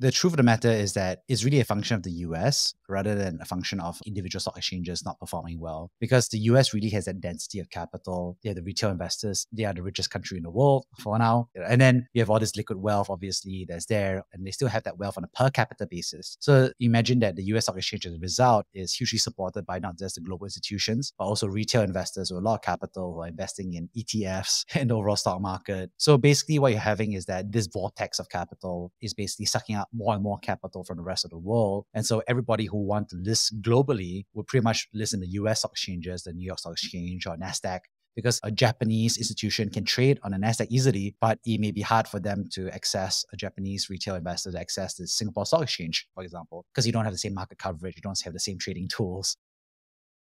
the truth of the matter is that it's really a function of the US rather than a function of individual stock exchanges not performing well, because the US really has that density of capital. They are the retail investors. They are the richest country in the world for now. And then you have all this liquid wealth, obviously, that's there, and they still have that wealth on a per capita basis. So imagine that the US stock exchange as a result is hugely supported by not just the global institutions, but also retail investors with a lot of capital who are investing in ETFs and the overall stock market. So basically what you're having is that this vortex of capital is basically sucking up more and more capital from the rest of the world. And so everybody who wants to list globally would pretty much list in the US stock exchanges, the New York Stock Exchange or NASDAQ, because a Japanese institution can trade on a NASDAQ easily, but it may be hard for them to access a Japanese retail investor to access the Singapore Stock Exchange, for example, because you don't have the same market coverage, you don't have the same trading tools.